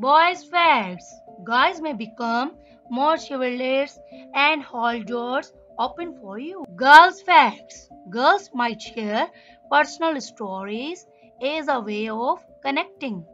Boys' facts. Guys may become more chivalrous and hold doors open for you. Girls' facts. Girls might share personal stories as a way of connecting.